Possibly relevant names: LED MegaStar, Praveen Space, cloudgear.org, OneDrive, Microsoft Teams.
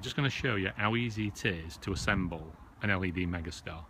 we're just going to show you how easy it is to assemble an LED MegaStar.